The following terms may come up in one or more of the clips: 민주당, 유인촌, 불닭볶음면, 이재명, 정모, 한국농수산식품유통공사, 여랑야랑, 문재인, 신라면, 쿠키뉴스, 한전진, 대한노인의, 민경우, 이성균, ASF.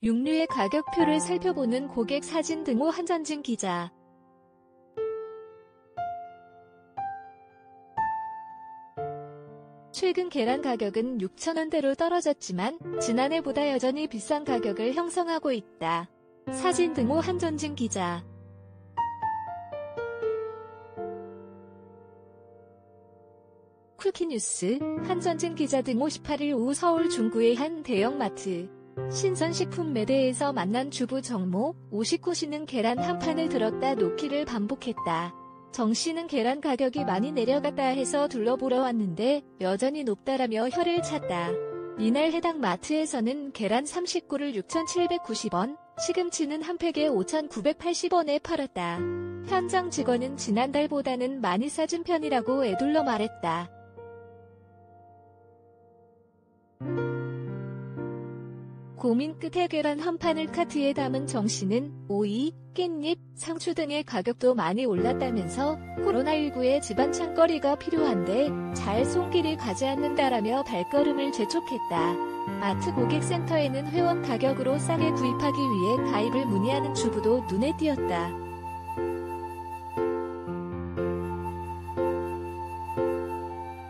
육류의 가격표를 살펴보는 고객 사진 등호 한전진 기자. 최근 계란 가격은 6,000원대로 떨어졌지만 지난해보다 여전히 비싼 가격을 형성하고 있다. 사진 등호 한전진 기자. 쿠키뉴스 한전진 기자 등호 18일 오후 서울 중구의 한 대형마트 신선식품 매대에서 만난 주부 정모, 59씨는 계란 한 판을 들었다 놓기를 반복했다. 정씨는 계란 가격이 많이 내려갔다 해서 둘러보러 왔는데 여전히 높다라며 혀를 찼다. 이날 해당 마트에서는 계란 39를 6,790원, 시금치는 한 팩에 5,980원에 팔았다. 현장 직원은 지난달보다는 많이 싸준 편이라고 애둘러 말했다. 고민 끝에 계란 한 판을 카트에 담은 정씨는 오이, 깻잎, 상추 등의 가격도 많이 올랐다면서 코로나19에 집안 창거리가 필요한데 잘 손길이 가지 않는다라며 발걸음을 재촉했다. 마트 고객센터에는 회원 가격으로 싸게 구입하기 위해 가입을 문의하는 주부도 눈에 띄었다.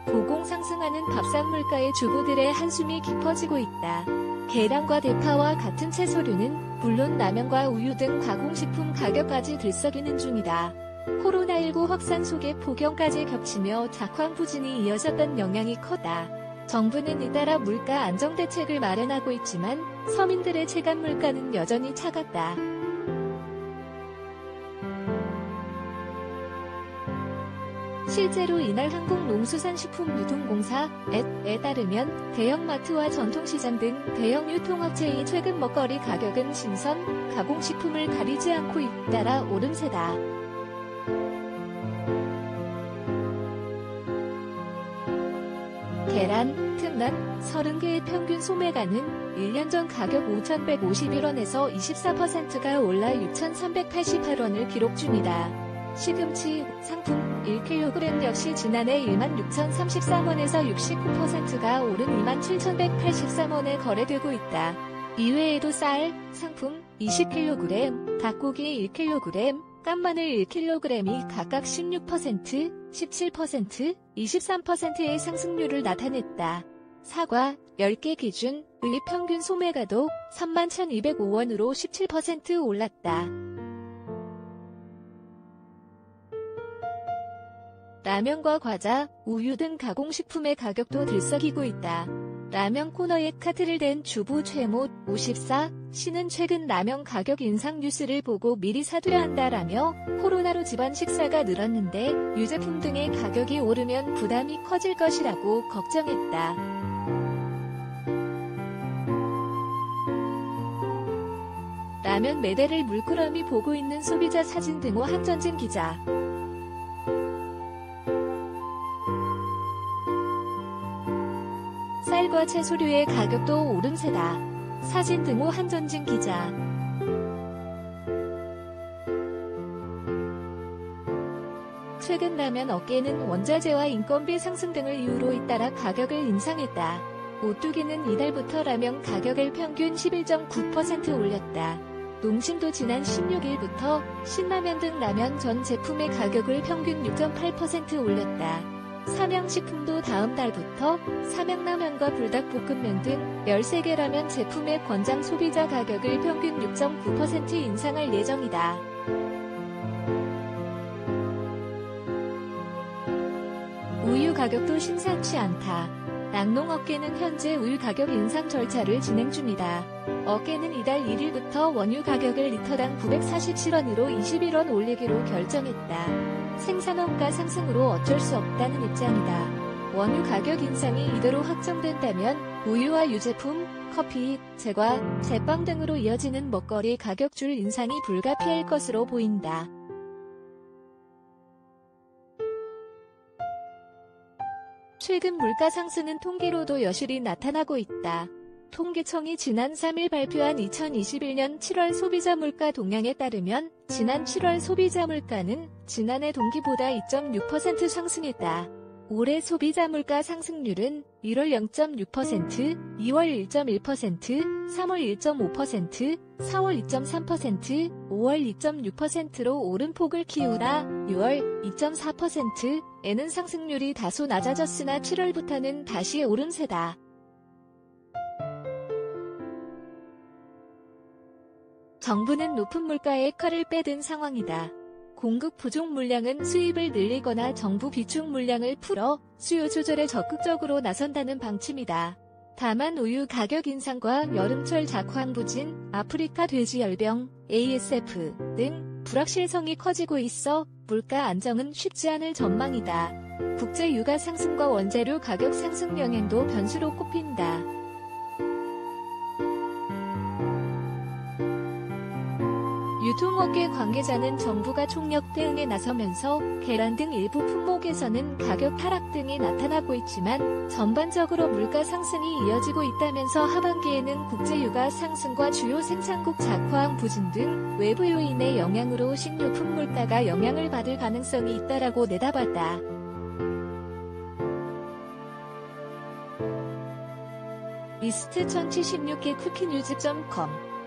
고공 상승하는 밥상 물가에 주부들의 한숨이 깊어지고 있다. 계란과 대파와 같은 채소류는 물론 라면과 우유 등 가공식품 가격까지 들썩이는 중이다. 코로나19 확산 속에 폭염까지 겹치며 작황부진이 이어졌던 영향이 컸다. 정부는 잇따라 물가 안정 대책을 마련하고 있지만 서민들의 체감 물가는 여전히 차갑다. 실제로 이날 한국농수산식품유통공사 에 따르면 대형마트와 전통시장 등 대형 유통업체의 최근 먹거리 가격은 신선, 가공식품을 가리지 않고 잇따라 오름세다. 계란, 특란 30개의 평균 소매가는 1년 전 가격 5,151원에서 24%가 올라 6,388원을 기록 중이다. 시금치, 상품 1kg 역시 지난해 16,033원에서 69%가 오른 27,183원에 거래되고 있다. 이외에도 쌀, 상품 20kg, 닭고기 1kg, 깐마늘 1kg이 각각 16%, 17%, 23%의 상승률을 나타냈다. 사과 10개 기준 의 평균 소매가도 31,205원으로 17% 올랐다. 라면과 과자, 우유 등 가공식품의 가격도 들썩이고 있다. 라면 코너에 카트를 댄 주부 최모, 54씨는 최근 라면 가격 인상 뉴스를 보고 미리 사두려 한다라며 코로나로 집안 식사가 늘었는데 유제품 등의 가격이 오르면 부담이 커질 것이라고 걱정했다. 라면 매대를 물끄러미 보고 있는 소비자 사진 등호 한전진 기자. 쌀과 채소류의 가격도 오름세다. 사진 등호 한전진 기자. 최근 라면 업계는 원자재와 인건비 상승 등을 이유로 잇따라 가격을 인상했다. 오뚜기는 이달부터 라면 가격을 평균 11.9% 올렸다. 농심도 지난 16일부터 신라면 등 라면 전 제품의 가격을 평균 6.8% 올렸다. 삼양식품도 다음 달부터 삼양라면과 불닭볶음면 등 13개 라면 제품의 권장 소비자 가격을 평균 6.9% 인상할 예정이다. 우유 가격도 심상치 않다. 낙농업계는 현재 우유 가격 인상 절차를 진행 중이다. 업계는 이달 1일부터 원유 가격을 리터당 947원으로 21원 올리기로 결정했다. 생산원가 상승으로 어쩔 수 없다는 입장이다. 원유 가격 인상이 이대로 확정된다면 우유와 유제품, 커피, 제과, 제빵 등으로 이어지는 먹거리 가격줄 인상이 불가피할 것으로 보인다. 최근 물가 상승은 통계로도 여실히 나타나고 있다. 통계청이 지난 3일 발표한 2021년 7월 소비자 물가 동향에 따르면 지난 7월 소비자 물가는 지난해 동기보다 2.6% 상승했다. 올해 소비자 물가 상승률은 1월 0.6%, 2월 1.1%, 3월 1.5%, 4월 2.3%, 5월 2.6%로 오름폭을 키우다 6월 2.4%에는 상승률이 다소 낮아졌으나 7월부터는 다시 오름세다. 정부는 높은 물가에 칼을 빼든 상황이다. 공급 부족 물량은 수입을 늘리거나 정부 비축 물량을 풀어 수요 조절에 적극적으로 나선다는 방침이다. 다만 우유 가격 인상과 여름철 작황 부진, 아프리카 돼지 열병, ASF 등 불확실성이 커지고 있어 물가 안정은 쉽지 않을 전망이다. 국제 유가 상승과 원재료 가격 상승 영향도 변수로 꼽힌다. 유통업계 관계자는 정부가 총력 대응에 나서면서 계란 등 일부 품목에서는 가격 하락 등이 나타나고 있지만 전반적으로 물가 상승이 이어지고 있다면서 하반기에는 국제유가 상승과 주요 생산국 작황 부진 등 외부 요인의 영향으로 식료품 물가가 영향을 받을 가능성이 있다라고 내다봤다. 리스트 1076개 쿠키뉴스.com